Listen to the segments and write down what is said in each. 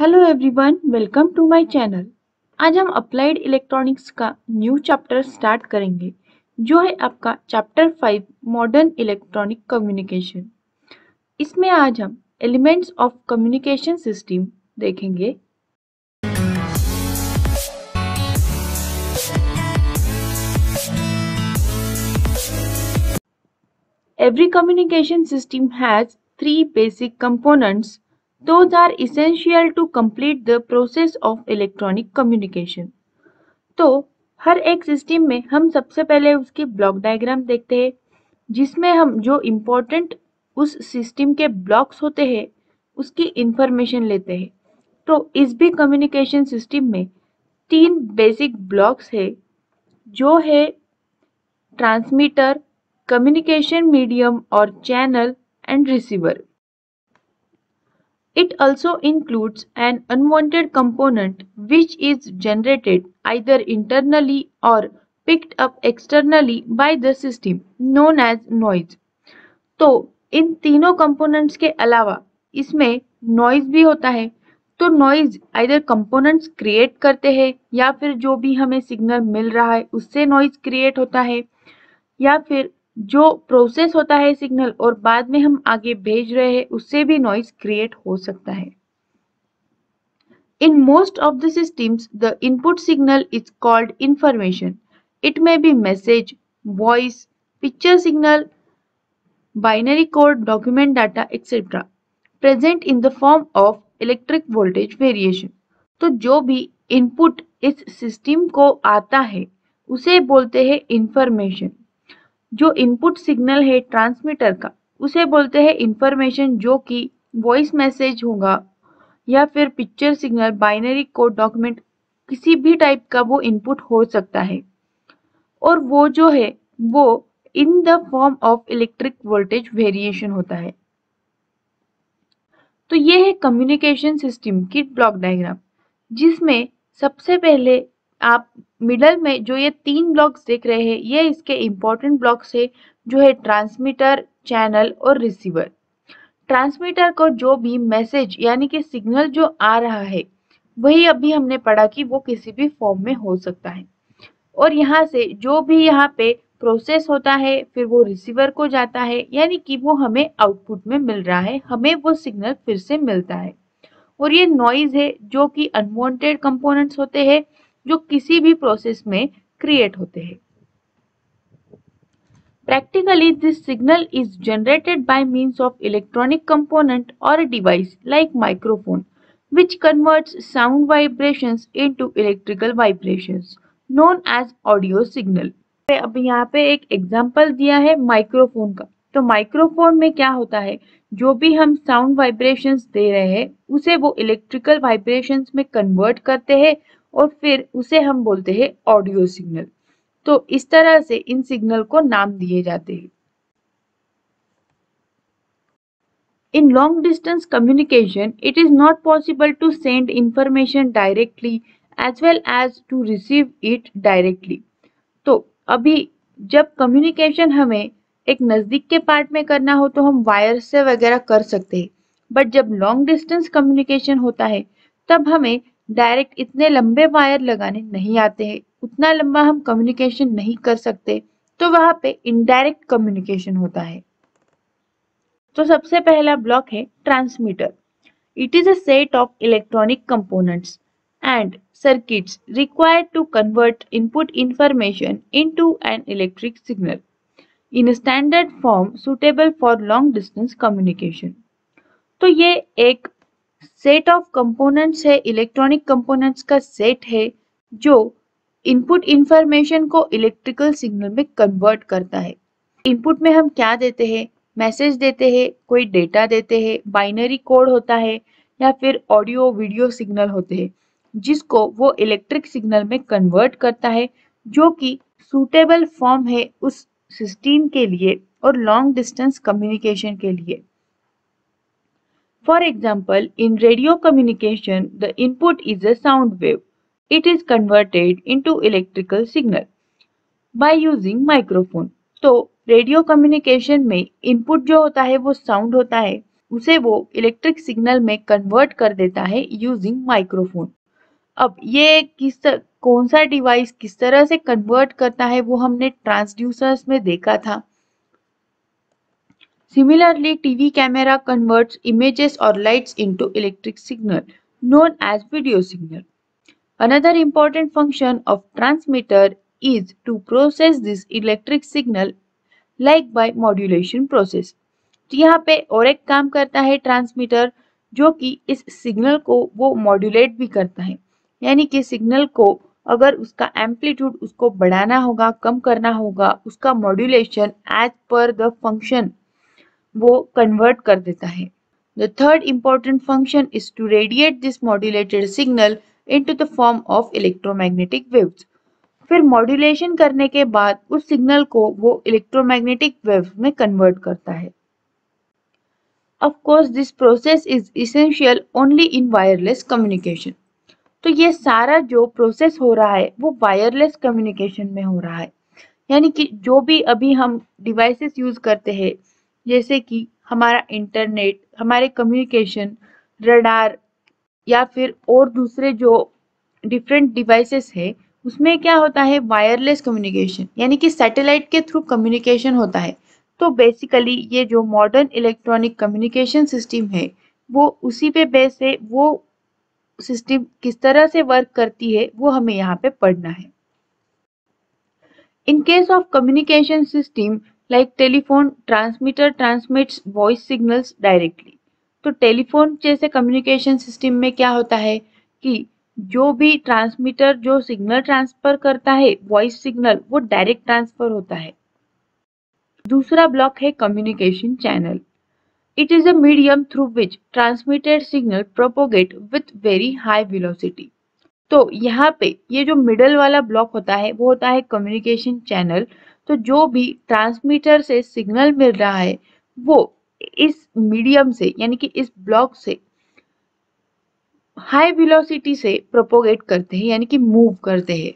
Hello everyone, welcome to my channel. आज हम applied electronics का न्यू चैप्टर स्टार्ट करेंगे, जो है आपका चैप्टर 5 मॉडर्न इलेक्ट्रॉनिक कम्युनिकेशन। इसमें आज हम एलिमेंट्स ऑफ कम्युनिकेशन सिस्टम देखेंगे। Every communication system has 3 basic components. Those are essential to complete the process of electronic communication. तो हर एक सिस्टम में हम सबसे पहले उसकी ब्लॉक डायग्राम देखते हैं, जिसमें हम जो इम्पोर्टेंट उस सिस्टम के ब्लॉक्स होते हैं उसकी इंफॉर्मेशन लेते हैं। तो इस भी कम्युनिकेशन सिस्टम में 3 बेसिक ब्लॉक्स है, जो है ट्रांसमीटर, कम्युनिकेशन मीडियम और channel and receiver. It also includes an unwanted component which is generated either internally or picked up externally by the system, known as noise. तो इन तीनों components के अलावा इसमें noise भी होता है। तो noise either components create करते हैं, या फिर जो भी हमें signal मिल रहा है उससे noise create होता है, या फिर जो प्रोसेस होता है सिग्नल और बाद में हम आगे भेज रहे हैं उससे भी नॉइज क्रिएट हो सकता है। In most of the systems the input signal is called information. It may be message, voice, picture signal, binary code, document data etcetera, present in the form of electric voltage variation. तो जो भी input इस system को आता है उसे बोलते हैं इंफॉर्मेशन। जो इनपुट सिग्नल है ट्रांसमीटर का उसे बोलते हैं इंफॉर्मेशन, जो कि वॉइस मैसेज होगा या फिर picture signal, binary code, document, किसी भी टाइप का वो इनपुट हो सकता है। और वो जो है वो in the form of electric voltage variation होता है। तो ये है कम्युनिकेशन सिस्टम की ब्लॉक डायग्राम, जिसमें सबसे पहले आप मिडल में जो ये 3 ब्लॉक्स देख रहे हैं ये इसके इम्पोर्टेंट ब्लॉक्स है, जो है ट्रांसमीटर, चैनल और रिसीवर। ट्रांसमीटर को जो भी मैसेज यानी कि सिग्नल जो आ रहा है वही अभी हमने पढ़ा कि वो किसी भी फॉर्म में हो सकता है, और यहाँ से जो भी यहाँ पे प्रोसेस होता है फिर वो रिसीवर को जाता है, यानी कि वो हमें आउटपुट में मिल रहा है, हमें वो सिग्नल फिर से मिलता है। और ये नॉइज है, जो कि अनवांटेड कंपोनेंट्स होते हैं जो किसी भी प्रोसेस में क्रिएट होते हैं। Practically this signal is generated by means of electronic component और device like microphone, which converts sound vibrations into electrical vibrations, known as audio signal. अभी यहाँ पे एक एग्जांपल दिया है माइक्रोफोन का। तो माइक्रोफोन में क्या होता है, जो भी हम साउंड वाइब्रेशंस दे रहे हैं उसे वो इलेक्ट्रिकल वाइब्रेशंस में कन्वर्ट करते हैं और फिर उसे हम बोलते हैं ऑडियो सिग्नल। तो इस तरह से इन सिग्नल को नाम दिए जाते हैं। In long distance communication it is not possible to send information directly as well as to receive it directly. तो अभी जब कम्युनिकेशन हमें एक नजदीक के पार्ट में करना हो तो हम वायर से वगैरह कर सकते हैं, बट जब लॉन्ग डिस्टेंस कम्युनिकेशन होता है तब हमें डायरेक्ट इतने लंबे वायर लगाने नहीं आते हैं, उतना लंबा हम कम्युनिकेशन नहीं कर सकते, तो वहाँ पे इनडायरेक्ट कम्युनिकेशन होता है। तो सबसे पहला ब्लॉक है transmitter. It is a set of electronic components and circuits required to convert input information into an electric signal in a standard form suitable for long distance communication. तो ये एक set of components है, electronic components का set है, जो input information को electrical signal में convert करता है। इनपुट में हम क्या देते हैं, मैसेज देते हैं, कोई डेटा देते हैं, बाइनरी कोड होता है या फिर ऑडियो वीडियो सिग्नल होते हैं, जिसको वो इलेक्ट्रिक सिग्नल में कन्वर्ट करता है, जो कि सूटेबल फॉर्म है उस सिस्टम के लिए और लॉन्ग डिस्टेंस कम्युनिकेशन के लिए। For example, in radio communication, the input is a sound wave. It is converted into electrical signal by using microphone. तो radio communication में input जो होता है वो sound होता है, उसे वो इलेक्ट्रिक सिग्नल में कन्वर्ट कर देता है यूजिंग माइक्रोफोन। अब ये कौन सा डिवाइस किस तरह से कन्वर्ट करता है वो हमने ट्रांसड्यूसर्स में देखा था। Similarly TV camera converts images और lights into electric signal known as video signal. Another important function of transmitter is to process this electric signal like by modulation process. यहाँ पे और एक काम करता है ट्रांसमीटर, जो कि इस सिग्नल को वो मॉड्यूलेट भी करता है, यानी कि सिग्नल को अगर उसका एम्पलीट्यूड उसको बढ़ाना होगा, कम करना होगा, उसका modulation as per the function वो कन्वर्ट कर देता है। The third important function is to radiate this modulated signal into the form of electromagnetic waves. फिर मॉड्यूलेशन करने के बाद उस सिग्नल को वो इलेक्ट्रोमैग्नेटिक वेव्स में कन्वर्ट करता है। Of course, this process is essential only in wireless communication. तो ये सारा जो प्रोसेस हो रहा है वो वायरलेस कम्युनिकेशन में हो रहा है, यानी कि जो भी अभी हम डिवाइसेस यूज करते हैं, जैसे कि हमारा इंटरनेट, हमारे कम्युनिकेशन, रडार या फिर और दूसरे जो डिफरेंट डिवाइसेस है, उसमें क्या होता है वायरलेस कम्युनिकेशन, यानी कि सैटेलाइट के थ्रू कम्युनिकेशन होता है। तो बेसिकली ये जो मॉडर्न इलेक्ट्रॉनिक कम्युनिकेशन सिस्टम है वो उसी पे बेस है। वो सिस्टम किस तरह से वर्क करती है वो हमें यहाँ पे पढ़ना है। In case of communication system like telephone, transmitter transmits voice signals directly. तो टेलीफोन जैसे कम्युनिकेशन सिस्टम में क्या होता है कि जो भी ट्रांसमीटर जो सिग्नल ट्रांसफर करता है, वॉइस सिग्नल, वो डायरेक्ट ट्रांसफर होता है। दूसरा ब्लॉक है communication channel. It is a medium through which transmitted signal propagate with very high velocity. तो यहाँ पे ये जो मिडल वाला ब्लॉक होता है वो होता है कम्युनिकेशन चैनल। तो जो भी ट्रांसमीटर से सिग्नल मिल रहा है वो इस मीडियम से, यानी कि इस ब्लॉक से हाई वेलोसिटी से प्रोपोगेट करते हैं, यानी कि मूव करते हैं।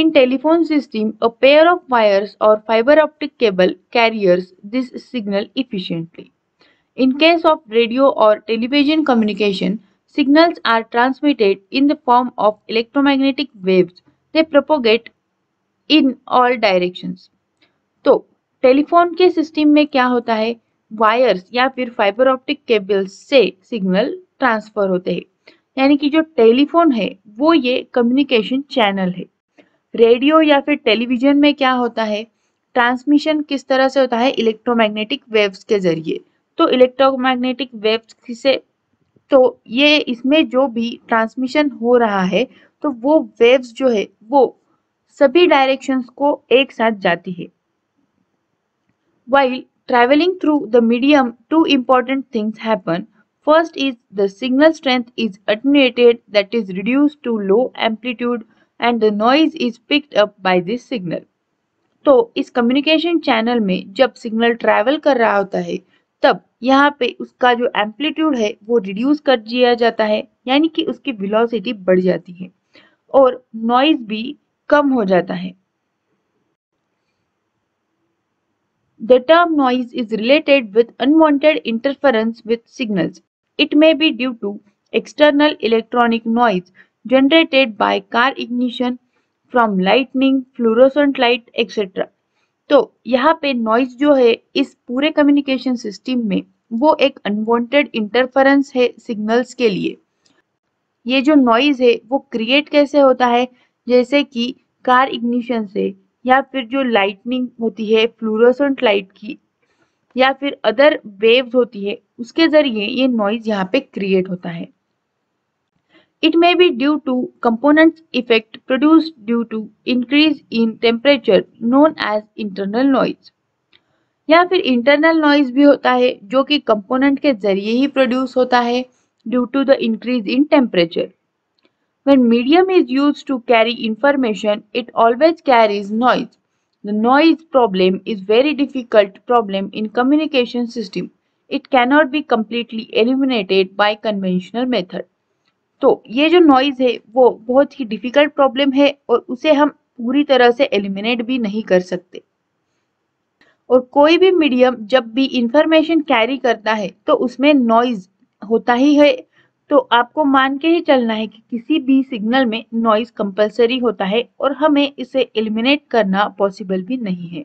In telephone system a pair of wires और fibre optic cable carriers this signal efficiently. In case of radio और television communication, signals are transmitted in the form of electromagnetic waves. They propagate in all directions. तो telephone के system में क्या होता है, wires या फिर फाइबर ऑप्टिक केबल्स से सिग्नल ट्रांसफर होते हैं, यानी कि जो टेलीफोन है वो ये कम्युनिकेशन चैनल है। रेडियो या फिर टेलीविजन में क्या होता है, ट्रांसमिशन किस तरह से होता है, इलेक्ट्रोमैग्नेटिक वेव्स के जरिए। तो इलेक्ट्रोमैग्नेटिक वेव्स से तो ये इसमें जो भी ट्रांसमिशन हो रहा है तो वो वेव्स जो है वो सभी डायरेक्शंस को एक साथ जाती है। While travelling through the medium two important things happen. First is the signal strength is attenuated, that is reduce to low amplitude and the noise is picked up by this signal. तो इस communication channel में जब signal travel कर रहा होता है तब यहाँ पे उसका जो एम्पलीट्यूड है वो रिड्यूस कर दिया जाता है, यानी कि उसकी वेलोसिटी बढ़ जाती है और नॉइज भी कम हो जाता है। The term noise is related with unwanted interference with signals. It may be due to external electronic noise generated by car ignition, from lightning, fluorescent light etcetera. तो यहाँ पे नॉइज जो है इस पूरे कम्युनिकेशन सिस्टम में वो एक अनवांटेड इंटरफेरेंस है सिग्नल्स के लिए। ये जो नॉइज है वो क्रिएट कैसे होता है, जैसे कि कार इग्निशन से, या फिर जो लाइटनिंग होती है फ्लोरोसेंट लाइट की, या फिर अदर वेव्स होती है, उसके जरिए ये नॉइज यहाँ पे क्रिएट होता है। It may be due to components effect produced due to increase in temperature known as internal noise. या फिर internal noise भी होता है जो कि component के जरिए ही produce होता है due to the increase in temperature. When medium is used to carry information, it always carries noise. The noise problem is very difficult problem in communication system. It cannot be completely eliminated by conventional method. तो ये जो noise है वो बहुत ही difficult problem है और उसे हम पूरी तरह से एलिमिनेट भी नहीं कर सकते। और कोई भी मीडियम जब भी इंफॉर्मेशन कैरी करता है तो उसमें नॉइज होता ही है, तो आपको मान के ही चलना है कि किसी भी सिग्नल में नॉइज कंपलसरी होता है और हमें इसे एलिमिनेट करना पॉसिबल भी नहीं है।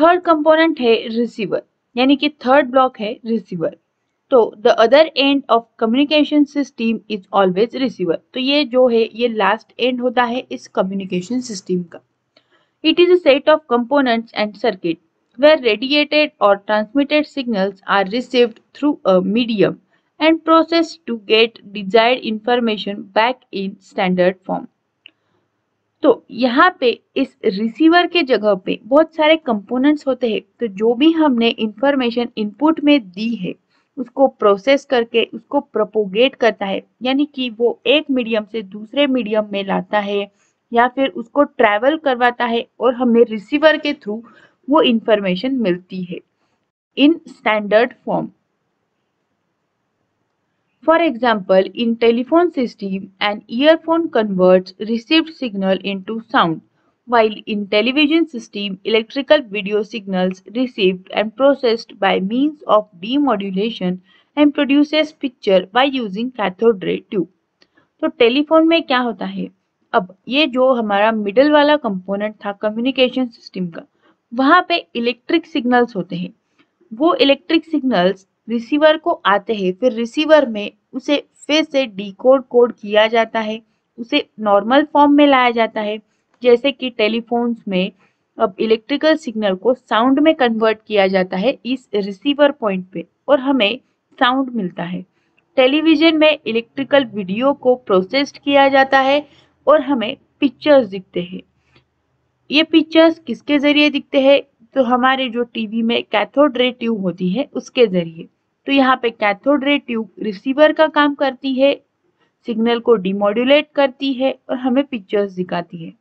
थर्ड कंपोनेंट है रिसीवर, यानी कि थर्ड ब्लॉक है रिसीवर। तो the other end of communication system is always receiver. तो ये जो है ये लास्ट एंड होता है इस कम्युनिकेशन सिस्टम का। It is a set of components and circuit where radiated और transmitted signals are received through a medium and process to get desired information back in standard form। तो यहाँ पे इस receiver के जगह पे बहुत सारे कंपोनेंट्स होते हैं, तो जो भी हमने इंफॉर्मेशन इनपुट में दी है उसको प्रोसेस करके उसको प्रोपोगेट करता है, यानी कि वो एक मीडियम से दूसरे मीडियम में लाता है या फिर उसको ट्रैवल करवाता है और हमें रिसीवर के थ्रू वो इंफॉर्मेशन मिलती है in standard form. For example, in telephone system, an earphone converts received signal into sound, while in television system, electrical video signals received and processed by means of demodulation and produces picture by using cathode ray tube। तो telephone में क्या होता है, अब ये जो हमारा middle वाला कंपोनेंट था कम्युनिकेशन सिस्टम का, वहाँ पे इलेक्ट्रिक सिग्नल्स होते हैं। वो इलेक्ट्रिक सिग्नल्स रिसीवर को आते हैं, फिर रिसीवर में उसे फिर से डिकोड कोड किया जाता है, उसे नॉर्मल फॉर्म में लाया जाता है। जैसे कि टेलीफोन्स में अब इलेक्ट्रिकल सिग्नल को साउंड में कन्वर्ट किया जाता है इस रिसीवर पॉइंट पे और हमें साउंड मिलता है। टेलीविजन में इलेक्ट्रिकल वीडियो को प्रोसेस्ड किया जाता है और हमें पिक्चर्स दिखते हैं। ये पिक्चर्स किसके जरिए दिखते हैं, तो हमारे जो टीवी में कैथोड रे ट्यूब होती है उसके जरिए। तो यहाँ पे कैथोड रे ट्यूब रिसीवर का काम करती है, सिग्नल को डिमोड्यूलेट करती है और हमें पिक्चर्स दिखाती है।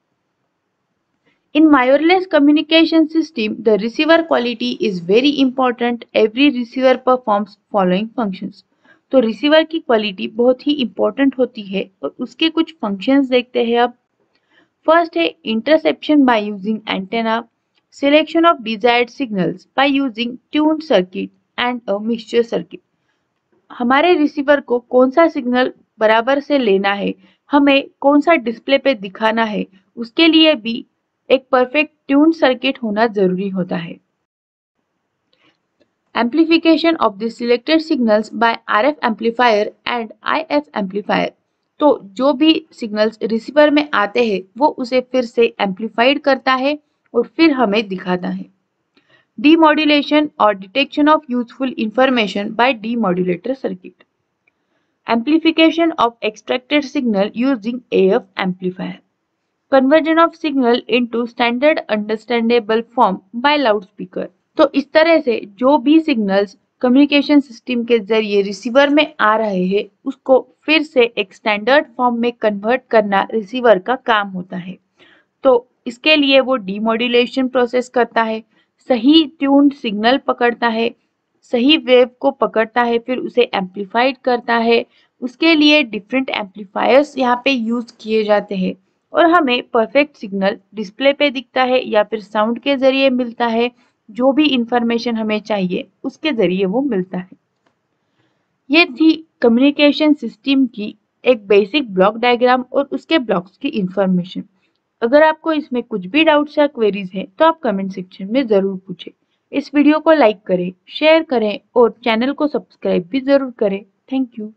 In wireless communication system the receiver quality is very important, every receiver performs following functions. तो रिसीवर की क्वालिटी बहुत ही इंपॉर्टेंट होती है और उसके कुछ फंक्शंस देखते हैं। अब फर्स्ट है interception by using antenna, selection of desired signals by using tuned circuit and a mixture circuit. हमारे रिसीवर को कौन सा सिग्नल बराबर से लेना है, हमें कौन सा डिस्प्ले पे दिखाना है, उसके लिए भी एक परफेक्ट ट्यून्ड सर्किट होना जरूरी होता है। Amplification of the selected signals by RF amplifier and IF amplifier. तो जो भी सिग्नल्स रिसीवर में आते हैं वो उसे फिर से एम्पलीफाइड करता है और फिर हमें दिखाता है। डीमोड्यूलेशन और detection of useful information by demodulator circuit. Amplification of extracted signal using AF amplifier. Conversion of signal into standard understandable form by loudspeaker. तो इस तरह से जो भी सिग्नल्स कम्युनिकेशन सिस्टम के जरिए रिसीवर में आ रहे हैं उसको फिर से एक स्टैंडर्ड फॉर्म में कन्वर्ट करना रिसीवर का काम होता है। तो इसके लिए वो डीमोड्यूलेशन प्रोसेस करता है, सही ट्यून्ड सिग्नल पकड़ता है, सही वेव को पकड़ता है, फिर उसे एम्पलीफाइड करता है। उसके लिए डिफरेंट एम्पलीफायर्स यहाँ पे यूज किए जाते हैं और हमें परफेक्ट सिग्नल डिस्प्ले पे दिखता है या फिर साउंड के जरिए मिलता है। जो भी इंफॉर्मेशन हमें चाहिए उसके जरिए वो मिलता है। ये थी कम्युनिकेशन सिस्टम की एक बेसिक ब्लॉक डायग्राम और उसके ब्लॉक्स की इंफॉर्मेशन। अगर आपको इसमें कुछ भी डाउट्स या क्वेरीज हैं तो आप कमेंट सेक्शन में ज़रूर पूछें। इस वीडियो को लाइक करें, शेयर करें और चैनल को सब्सक्राइब भी ज़रूर करें। Thank you.